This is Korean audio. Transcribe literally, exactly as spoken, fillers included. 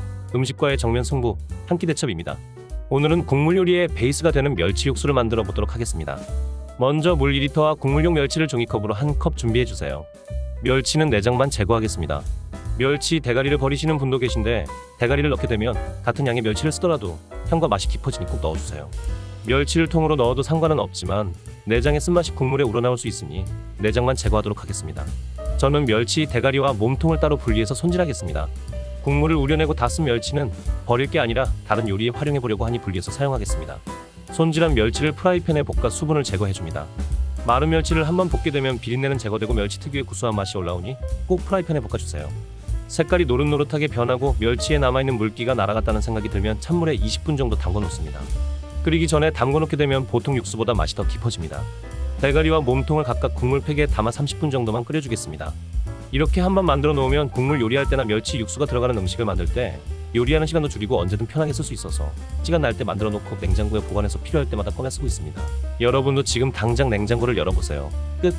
안녕하세요. 음식과의 정면 승부 한 끼 대첩입니다. 오늘은 국물 요리의 베이스가 되는 멸치 육수를 만들어 보도록 하겠습니다. 먼저 물 이 리터와 국물용 멸치를 종이컵으로 한 컵 준비해 주세요. 멸치는 내장만 제거하겠습니다. 멸치 대가리를 버리시는 분도 계신데 대가리를 넣게 되면 같은 양의 멸치를 쓰더라도 향과 맛이 깊어지니 꼭 넣어주세요. 멸치를 통으로 넣어도 상관은 없지만 내장의 쓴맛이 국물에 우러나올 수 있으니 내장만 제거하도록 하겠습니다. 저는 멸치 대가리와 몸통을 따로 분리해서 손질하겠습니다. 국물을 우려내고 다 쓴 멸치는 버릴 게 아니라 다른 요리에 활용해보려고 하니 분리해서 사용하겠습니다. 손질한 멸치를 프라이팬에 볶아 수분을 제거해줍니다. 마른 멸치를 한번 볶게 되면 비린내는 제거되고 멸치 특유의 구수한 맛이 올라오니 꼭 프라이팬에 볶아주세요. 색깔이 노릇노릇하게 변하고 멸치에 남아있는 물기가 날아갔다는 생각이 들면 찬물에 이십 분 정도 담궈놓습니다. 끓이기 전에 담궈놓게 되면 보통 육수보다 맛이 더 깊어집니다. 대가리와 몸통을 각각 국물팩에 담아 삼십 분 정도만 끓여주겠습니다. 이렇게 한번 만들어 놓으면 국물 요리할 때나 멸치 육수가 들어가는 음식을 만들 때 요리하는 시간도 줄이고 언제든 편하게 쓸 수 있어서 시간 날 때 만들어 놓고 냉장고에 보관해서 필요할 때마다 꺼내 쓰고 있습니다. 여러분도 지금 당장 냉장고를 열어보세요. 끝!